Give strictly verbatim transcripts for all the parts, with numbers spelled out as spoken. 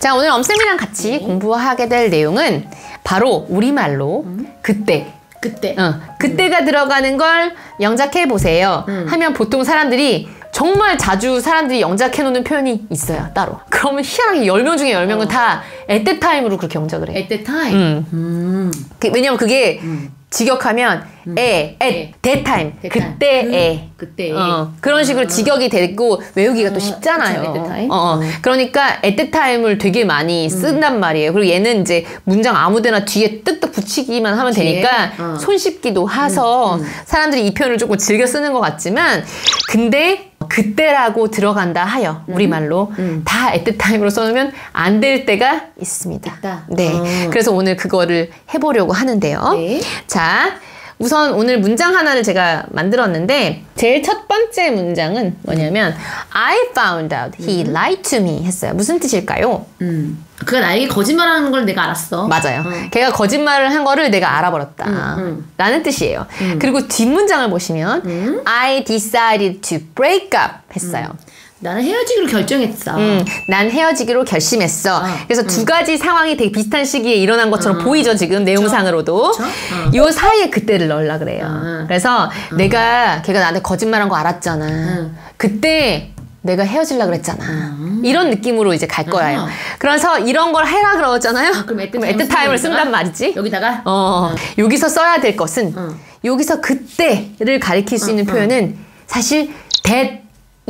자, 오늘 엄쌤이랑 같이 네. 공부하게 될 내용은 바로 우리말로 음? 그때 그때 어, 그때가 음. 들어가는 걸 영작해보세요 음. 하면 보통 사람들이 정말 자주 사람들이 영작해놓는 표현이 있어요, 따로. 그러면 희한하게 열 명 중에 열 명은 어. 다 at that time으로 그렇게 영작을 해. at that time? 음. 음. 그, 왜냐면 그게 음. 직역하면 음. 에, at that time, 그때에. 그때 어, 그런 식으로 음. 직역이 되고 외우기가 어, 또 쉽잖아요. 그쵸, 어, 음. 그러니까 at that time을 되게 많이 쓴단 음. 말이에요. 그리고 얘는 이제 문장 아무데나 뒤에 뜩뜩 붙이기만 하면 뒤에? 되니까 어. 손쉽기도 해서 음. 음. 사람들이 이 표현을 조금 즐겨 쓰는 것 같지만, 근데 그때라고 들어간다 하여 음. 우리말로 음. 다 at that time으로 써놓으면 안 될 때가 있습니다. 있다. 네, 어. 그래서 오늘 그거를 해보려고 하는데요. 네. 자, 우선 오늘 문장 하나를 제가 만들었는데, 제일 첫 번째 문장은 뭐냐면 I found out he 음. lied to me 했어요. 무슨 뜻일까요? 음. 그가 나에게 거짓말하는 걸 내가 알았어. 맞아요. 음. 걔가 거짓말을 한 거를 내가 알아버렸다 음, 음. 라는 뜻이에요. 음. 그리고 뒷문장을 보시면 음. I decided to break up 했어요. 음. 나는 헤어지기로 결정했어. 음, 난 헤어지기로 결심했어. 어, 그래서 음. 두 가지 상황이 되게 비슷한 시기에 일어난 것처럼 어, 보이죠, 지금 내용상으로도. 그쵸? 어. 요 사이에 그때를 넣으려고 그래요. 어. 그래서 어. 내가, 걔가 나한테 거짓말한 거 알았잖아. 어. 그때 내가 헤어지려고 그랬잖아. 어. 이런 느낌으로 이제 갈 거예요. 어. 그래서 이런 걸 해라 그러잖아요. 어, 그럼 at time을 쓴단 말이지. 여기다가? 어. 어. 여기서 써야 될 것은, 어. 여기서 그때를 가리킬 수 어, 있는 어. 표현은 사실 that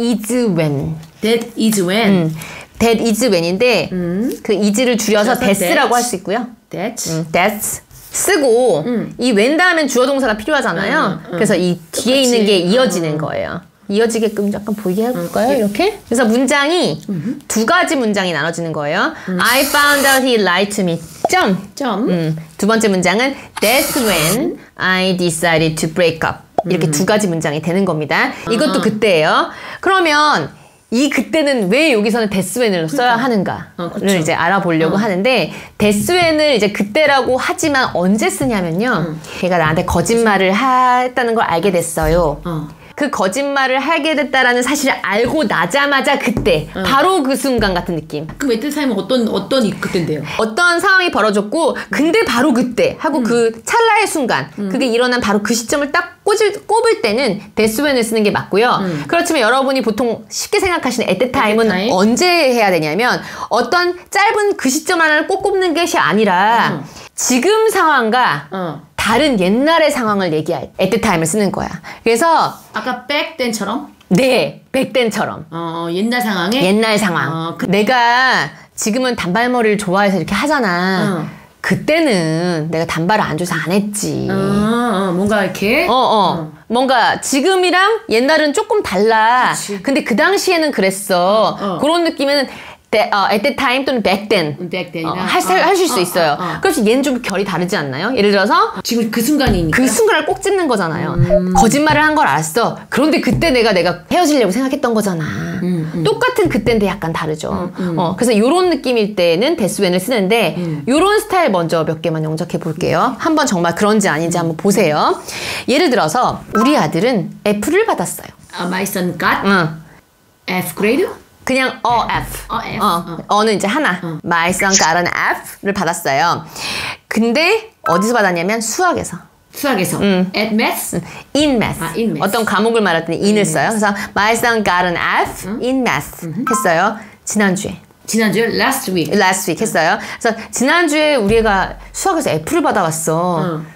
is when. that is when. 음, that is when인데 음. 그 is를 줄여서 that's라고 할 수 있고요. that's. 음, that's 쓰고 음. 이 when 다음엔 주어 동사가 필요하잖아요. 음, 음. 그래서 이 뒤에 똑같이. 있는 게 이어지는 음. 거예요. 이어지게끔 약간 보이게 해볼까요? 음, 이렇게? 그래서 문장이 음. 두 가지 문장이 나눠지는 거예요. 음. I found out he lied to me. 점. 점. 음. 두 번째 문장은 that's when I decided to break up. 이렇게 음. 두 가지 문장이 되는 겁니다. 아. 이것도 그때예요. 그러면 이 그때는 왜 여기서는 that's when을 써야 그러니까. 하는가를 어, 그렇죠. 이제 알아보려고 어. 하는데, that's when을 이제 그때라고 하지만 언제 쓰냐면요. 음. 걔가 나한테 거짓말을 했다는 걸 알게 됐어요. 어. 그 거짓말을 하게 됐다라는 사실을 알고 나자마자 그때 어. 바로 그 순간 같은 느낌. 그럼 at that time은 어떤 어떤 그때인데요? 어떤 상황이 벌어졌고 근데 바로 그때 하고 음. 그 찰나의 순간 음. 그게 일어난 바로 그 시점을 딱 꽂을, 꼽을 때는 that's when을 쓰는 게 맞고요. 음. 그렇지만 여러분이 보통 쉽게 생각하시는 at that time은 time? 언제 해야 되냐면 어떤 짧은 그 시점 하나를 꼭 꼽는 것이 아니라 음. 지금 상황과 어. 다른 옛날의 상황을 얘기할 at that time을 쓰는 거야. 그래서 아까 back then처럼? 네, back then처럼. 어, 옛날 상황에? 옛날 상황. 어, 그... 내가 지금은 단발머리를 좋아해서 이렇게 하잖아. 어. 그때는 내가 단발을 안 줘서 안 했지. 어, 어, 뭔가 이렇게? 어, 어. 어. 뭔가 지금이랑 옛날은 조금 달라. 그치. 근데 그 당시에는 그랬어. 어, 어. 그런 느낌에는 That, uh, at that time 또는 back then, back then. 어, 할, 어, 하실 수 어, 있어요. 어, 어. 그렇지, 얘는 좀 결이 다르지 않나요? 예를 들어서 지금 그 순간이니까 그 순간을 꼭 찝는 거잖아요. 음. 거짓말을 한 걸 알았어. 그런데 그때 내가 내가 헤어지려고 생각했던 거잖아. 음, 음. 똑같은 그때인데 약간 다르죠. 음, 음. 어, 그래서 이런 느낌일 때는 that's when을 쓰는데 이런 음. 스타일 먼저 몇 개만 영작해 볼게요. 한번 정말 그런지 아닌지 한번 보세요. 예를 들어서 우리 아들은 F를 받았어요. Uh, my son got 응. F grade? 그냥 어, F. 어, F. 어, 어. 어는 이제 하나. 어. My son got an F를 받았어요. 근데 어디서 받았냐면 수학에서. 수학에서. 음. At math? 음. In math. 아, in math. 어떤 과목을 말할 때는 in을 in 써요. 그래서 My son got an F 음? in math 음흠. 했어요. 지난주에. 지난주에 last week. last week 음. 했어요. 그래서 지난주에 우리 애가 수학에서 F를 받아왔어. 음.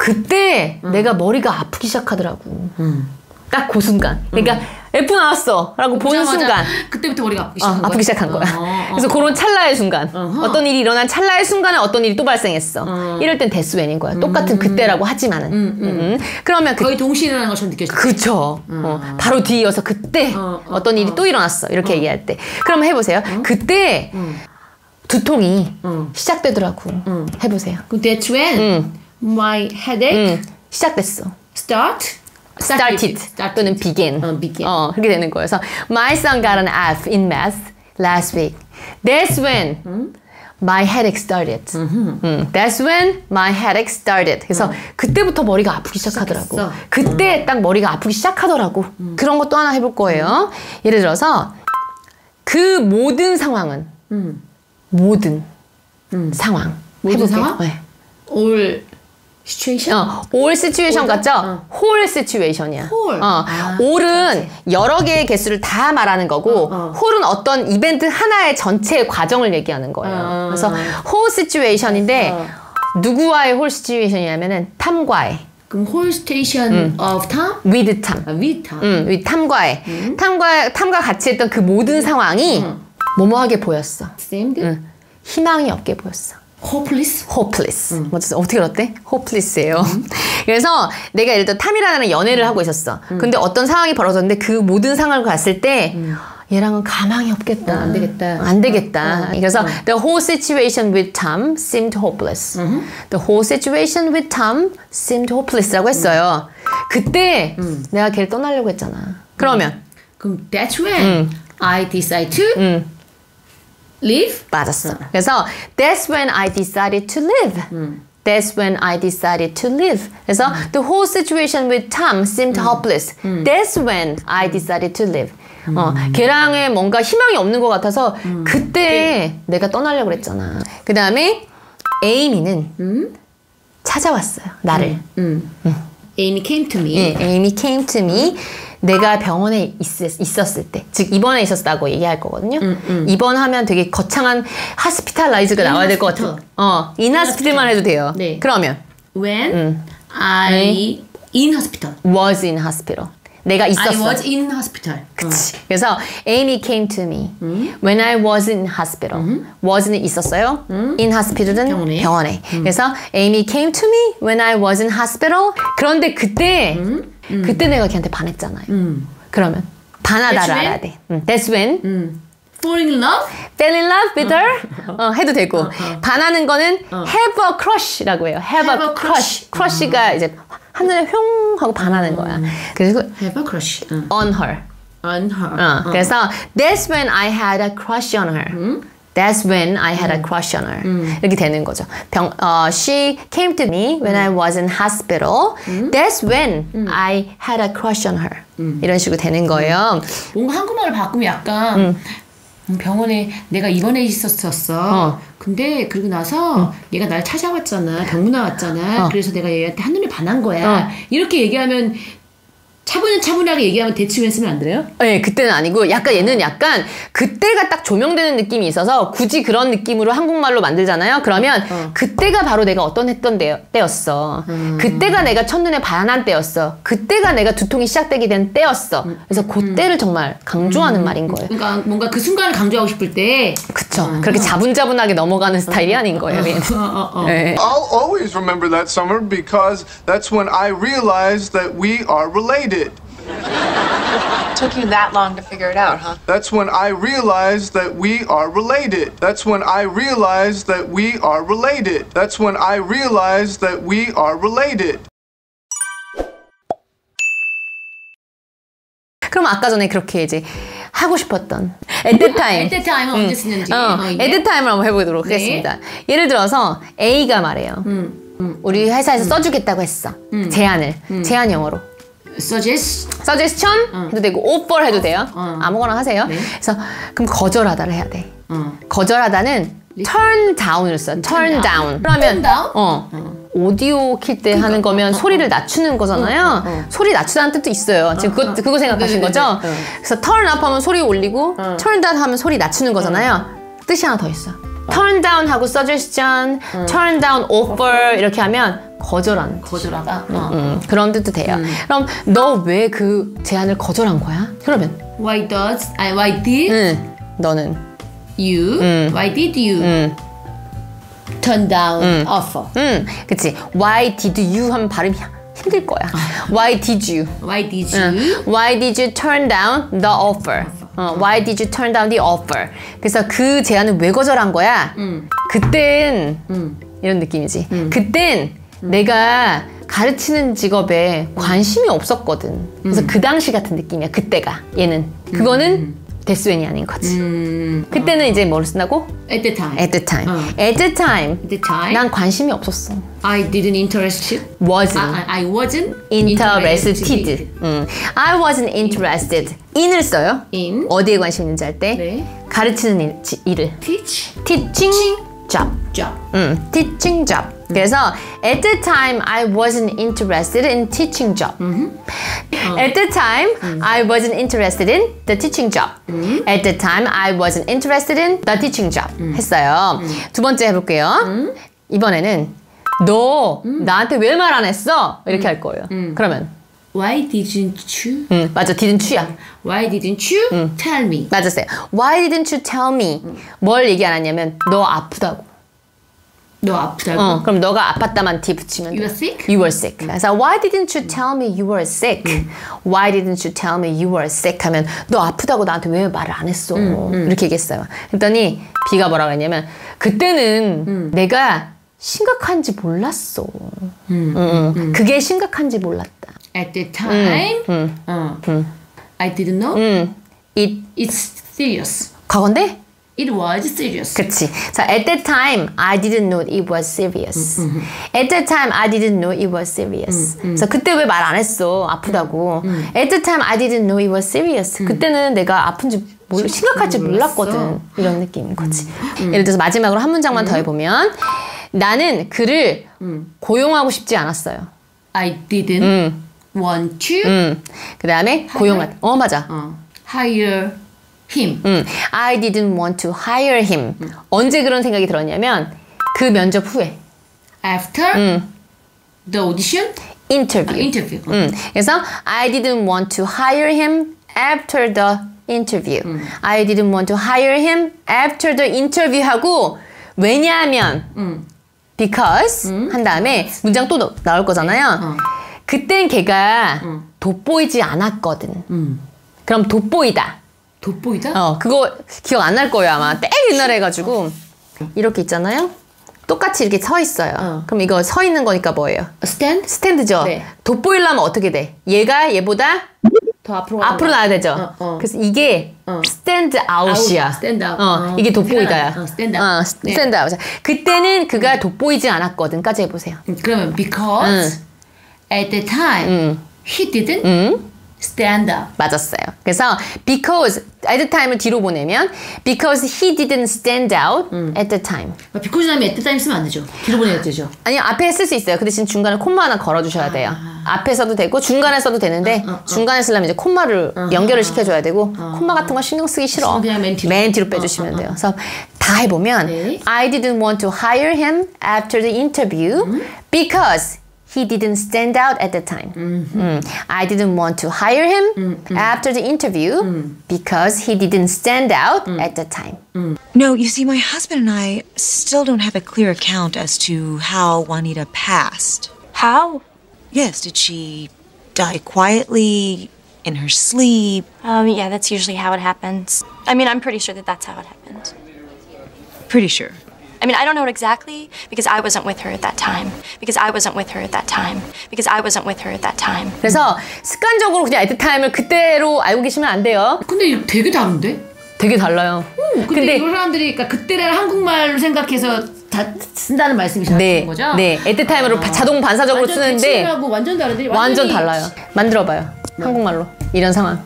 그때 음. 내가 머리가 아프기 시작하더라고. 음. 딱 그 순간. 그러니까 음. F 나왔어 라고 보는 순간 그때부터 머리가 아프기 시작한, 어, 아프기 시작한 거야. 어, 어, 그래서 어. 그런 찰나의 순간 어허. 어떤 일이 일어난 찰나의 순간에 어떤 일이 또 발생했어. 어. 이럴 땐 that's when인 거야. 음, 똑같은 그때라고 하지만은 음, 음. 음. 그러면 거의 그, 동시에 일어난 것처럼 느껴져. 그쵸. 어. 어. 바로 뒤이어서 그때 어, 어, 어떤 일이 어. 또 일어났어 이렇게 어. 얘기할 때 그럼 해보세요. 어? 그때 음. 두통이 음. 시작되더라고. 음. 해보세요. That's when 음. my headache 음. 시작됐어. Start Started, started 또는 begin. 어, begin. 어, 그렇게 되는 거예요. 그래서 My son got an F in math last week. That's when 음? my headache started. 음, that's when my headache started. 그래서 음. 그때부터 머리가 아프기 시작하더라고. 시작했어. 그때 음. 딱 머리가 아프기 시작하더라고. 음. 그런 것도 하나 해볼 거예요. 음. 예를 들어서 그 모든 상황은 음. 모든 음. 상황. 모든 해볼게요. 상황? 네. 올 시츄에이션? 어, 올 시츄에이션 같죠? 어. 홀 시츄에이션이야. 홀. 어. 아, 올은 여러 개의 개수를 다 말하는 거고 어, 어. 홀은 어떤 이벤트 하나의 전체의 과정을 얘기하는 거예요. 어. 그래서 홀 시츄에이션인데 어. 누구와의 홀 시츄에이션이냐면은 탐과의. 그럼 홀 스테이션 음. of time? with time. 아, with time. 음, with time과의. 음. time과, time과 같이 했던 그 모든 음. 상황이 음. 뭐뭐하게 보였어. same thing? 음. 희망이 없게 보였어. hopeless? hopeless. 음. 어떻게 어때? hopeless예요. 음. 그래서 내가 예를 들어 탐이라는 연애를 음. 하고 있었어. 음. 근데 어떤 상황이 벌어졌는데 그 모든 상황을 봤을 때 음. 얘랑은 가망이 없겠다. 어, 안 되겠다. 안 되겠다. 어, 어, 그래서 어. The whole situation with Tom seemed hopeless. Uh-huh. The whole situation with Tom seemed hopeless라고 했어요. 음. 그때 음. 내가 걔를 떠나려고 했잖아. 음. 그러면 그럼 that's when 음. I decide to 음. live? 맞았어. 음. 그래서 that's when I decided to live. 음. That's when I decided to live. 그래서 음. The whole situation with Tom seemed 음. hopeless. 음. That's when I decided to live. 어, 음. 걔랑의 뭔가 희망이 없는 것 같아서 음. 그때 음. 내가 떠나려고 그랬잖아. 그 다음에 에이미는 음? 찾아왔어요. 나를. 음. 음. 음. Amy came to me. 네, Amy came to me. 내가 병원에 있, 있었을 때, 즉 입원해 있었다고 얘기할 거거든요. 음, 음. 입원하면 되게 거창한 하스피탈라이즈가 나와야 될 것 같아요. 어, in hospital만 해도 돼요. 네. 그러면 when 음. I in hospital was in hospital. 내가 있었어. I was in hospital. 그치. 어. 그래서 Amy came to me 음? when I was in hospital. 음? was는 있었어요. 음? in hospital은 병원에. 병원에. 음. 그래서 Amy came to me when I was in hospital. 그런데 그때 음? 음. 그때 내가 걔한테 반했잖아요. 음. 그러면 반하다를 알아야 돼. 음. That's when 음. fall in love, fell in love with 어. her. 어, 해도 되고 어, 어. 반하는 거는 어. have a crush라고 해요. have, have a crush. crush가 어. 이제 하늘에 홱 하고 반하는 음. 거야. 그리고 have a crush 음. on her. on her. 어. 어. 그래서 that's when I had a crush on her. 음? That's when I had 음. a crush on her. 음. 이렇게 되는 거죠. 병, 어, she came to me when 음. I was in hospital. 음. That's when 음. I had a crush on her. 음. 이런 식으로 되는 거예요. 음. 뭔가 한국말을 바꾸면 약간 음. 병원에 내가 입원해 있었었어. 어. 근데 그러고 나서 어. 얘가 날 찾아왔잖아. 병문안 왔잖아. 어. 그래서 내가 얘한테 한눈에 반한 거야. 어. 이렇게 얘기하면 차분차분하게 얘기하면 대충 했으면 안 돼요? 네, 그때는 아니고 약간 얘는 약간 그때가 딱 조명되는 느낌이 있어서 굳이 그런 느낌으로 한국말로 만들잖아요. 그러면 어. 그때가 바로 내가 어떤 했던 때였어. 음. 그때가 내가 첫눈에 반한 때였어. 그때가 내가 두통이 시작되게 된 때였어. 그래서 그 때를 정말 강조하는 음. 말인 거예요. 그러니까 뭔가 그 순간을 강조하고 싶을 때 그쵸. 어. 그렇게 자분자분하게 넘어가는 스타일이 아닌 거예요. 어. 어. 어. 네. I'll always remember that summer because that's when I realized that we are related. It took you that long to figure it out, huh? That's when I realized that we are related. That's when I realized that we are related. That's when I realized that we are related. 그럼 아까 전에 그렇게 이제 하고 싶었던 at the time. at the time 언제 쓰는지. 어, 어, at the time을 한번 해보도록 네. 하겠습니다. 예를 들어서 A가 말해요. 음, 음, 우리 회사에서 음. 써주겠다고 했어. 음. 제안을. 음. 제안 영어로. Suggest? Suggestion? 어. 해도 되고 offer 해도 돼요. 어. 아무거나 하세요. 네. 그래서 그럼 거절하다를 해야 돼. 어. 거절하다는 turn down을 써요. turn down. 그러면 어. 어. 오디오 킬 때 그러니까, 하는 거면 어, 어, 소리를 낮추는 거잖아요. 어, 어. 소리 낮추다는 뜻도 있어요. 지금 그거, 그거 생각하신 네네네, 거죠? 네네. 그래서 turn up 하면 소리 올리고 어. turn down 하면 소리 낮추는 거잖아요. 어. 뜻이 하나 더 있어. 어. turn down 하고 suggestion, 음. turn down offer 어. 이렇게 하면 거절하는 거절하다. 음, 어. 음, 그런 뜻도 돼요. 음. 그럼 너 왜 그 제안을 거절한 거야? 그러면 Why does I why did 음, 너는 you 음. why did you 음. turn down 음. offer? 음, 그치. Why did you 하면 발음이 힘들 거야. Why did you? Why did you? 음. Why did you turn down the offer? 어, why did you turn down the offer? 그래서 그 제안을 왜 거절한 거야? 음. 그땐 음. 이런 느낌이지. 음. 그땐 내가 가르치는 직업에 관심이 없었거든. 그래서 음. 그 당시 같은 느낌이야. 그때가 얘는 그거는 음. that's when이 아닌 거지. 음. 그때는 어. 이제 뭘 쓴다고? At the time. At the time. 어. At the time. At the time. 난 관심이 없었어. I didn't interested. Wasn't. I, I wasn't interested. interested. 음. I wasn't interested. in을 써요. in. 어디에 관심 있는지 할 때. 네. 가르치는 일, 지, 일을. Teach? Teaching job. job. 음, teaching job. 음. 그래서 at the time I wasn't interested in teaching job. 음. 어. At the time 음. I wasn't interested in the teaching job. 음. At the time I wasn't interested in the teaching job. 음. 했어요. 음. 두 번째 해볼게요. 음. 이번에는 너 음. 나한테 왜 말 안 했어? 이렇게 음. 할 거예요. 음. 그러면 Why didn't you? 음, 맞아, didn't you야. Why didn't you 음. tell me? 맞았어요. Why didn't you tell me? 음. 뭘 얘기 안 했냐면 너 아프다고. 너 아프다고? 어, 그럼 너가 아팠다만 뒤 붙이면 You were sick? You were sick. 음. 그래서 Why didn't you tell me you were sick? 음. Why didn't you tell me you were sick? 하면 너 아프다고 나한테 왜 말을 안 했어? 음. 음. 이렇게 얘기했어요. 그랬더니 B가 뭐라고 했냐면 그때는 음. 내가 심각한지 몰랐어. 음, 음, 음. 음. 그게 심각한지 몰랐다. At the time, 음, 음, 어. 음. I didn't know. 음. It, it's serious. 과거인데? It was serious. 그치. 자, at that time, I didn't know it was serious. 음, 음, 음. At that time, I didn't know it was serious. 음, 음. 그래서 그때 왜 말 안 했어? 아프다고. 음, 음. At that time, I didn't know it was serious. 음. 그때는 내가 아픈지 몰, 심각할지 몰랐거든. 몰랐어. 이런 느낌인 거지. 음. 예를 들어서 마지막으로 한 문장만 음. 더 해보면 나는 그를 음. 고용하고 싶지 않았어요. I didn't 음. want to. 음. 그 다음에 고용하. 어 맞아. 어. Hire him. 음. I didn't want to hire him. 음. 언제 그런 생각이 들었냐면 그 면접 후에. After 음. the audition. Interview. 아, interview. 어. 음. 그래서 I didn't want to hire him after the interview. 음. I didn't want to hire him after the interview 하고 왜냐하면. 음. Because 음? 한 다음에 문장 또 나올 거잖아요. 어. 그땐 걔가 음. 돋보이지 않았거든. 음. 그럼 돋보이다. 돋보이다? 어, 그거 기억 안 날 거예요 아마. 땡 옛날에 해가지고 어. 이렇게 있잖아요. 똑같이 이렇게 서 있어요. 어. 그럼 이거 서 있는 거니까 뭐예요? 스탠드? 스탠드죠. 네. 돋보이려면 어떻게 돼? 얘가 얘보다 더 앞으로 앞으로 나야 되죠. 어, 어. 그래서 이게 어. 스탠드 아웃이야. 스탠드 아웃. 어, 어. 이게 돋보이다야. 어, 스탠드 아웃. 어, 스탠드 아웃. 네. 그때는 그가 음. 돋보이지 않았거든까지 해보세요. 음, 그러면 because 음. at the time 음. he didn't 음. stand up. 맞았어요. 그래서 because at the time을 뒤로 보내면 because he didn't stand out 음. at the time. because 다음에 at the time 쓰면 안 되죠. 뒤로 보내야 되죠. 아니요, 앞에 쓸 수 있어요. 근데 지금 중간에 콤마 하나 걸어주셔야 돼요. 아. 앞에 써도 되고 중간에 써도 되는데 어, 어, 어. 중간에 쓰려면 이제 콤마를 어, 연결을 어, 시켜줘야 되고 어, 콤마 같은 거 신경 쓰기 싫어. 그냥 맨 뒤로, 맨 뒤로 빼주시면 어, 어, 어. 돼요. 그래서 다 해보면 네. I didn't want to hire him after the interview 음? because he didn't stand out at the time. 음. 음. I didn't want to hire him 음, 음. after the interview 음. because he didn't stand out 음. at the time. 음. No, you see, my husband and I still don't have a clear account as to how Juanita passed. How? Yes, did she die quietly, in her sleep? Um, yeah, that's usually how it happens. I mean, I'm pretty sure that that's how it happened. Pretty sure? I mean, I don't know it exactly, because I wasn't with her at that time. Because I wasn't with her at that time. Because I wasn't with her at that time. 그래서 습관적으로 그냥 at the time을 그때로 알고 계시면 안 돼요. 근데 되게 다른데? 되게 달라요. 음, 근데, 근데 이런 사람들이 그러니까 그때를 한국말로 생각해서 다 쓴다는 말씀이신 네, 거죠? 네, at the time으로 아, 자동 반사적으로 쓰는데 완전 다른데 완전 달라요. 만들어봐요. 네. 한국말로 이런 상황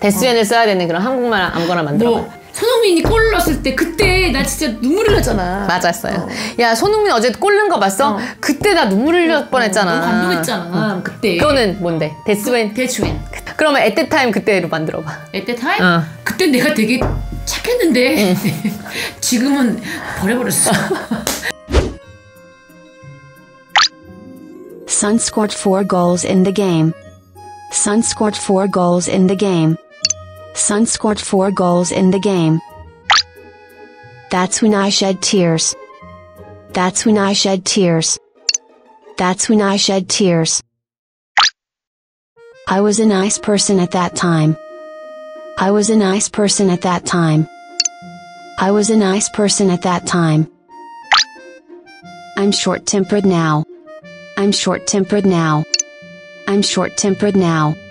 대수연을 어. 써야 되는 그런 한국말 아무거나 만들어봐요. 뭐, 손흥민이 골 넣었을 때 그때 나 진짜 눈물 흘렸잖아. 맞았어요. 어. 야 손흥민 어제 골 넣은 거 봤어? 어. 그때 나 눈물 흘릴 어, 뻔했잖아. 어, 너무 감동했잖아. 어. 그때 그거는 뭔데? 대수연? 그, 대수연. 그러면 at the time 그때로 만들어봐. at the time? 어. 그때 내가 되게 착했는데 응. 지금은 버려버렸어. Sun scored four goals in the game. Sun scored four goals in the game. Sun scored four goals in the game. That's when I shed tears. That's when I shed tears. That's when I shed tears. I was a nice person at that time. I was a nice person at that time. I was a nice person at that time. I'm short-tempered now. I'm short-tempered now. I'm short-tempered now.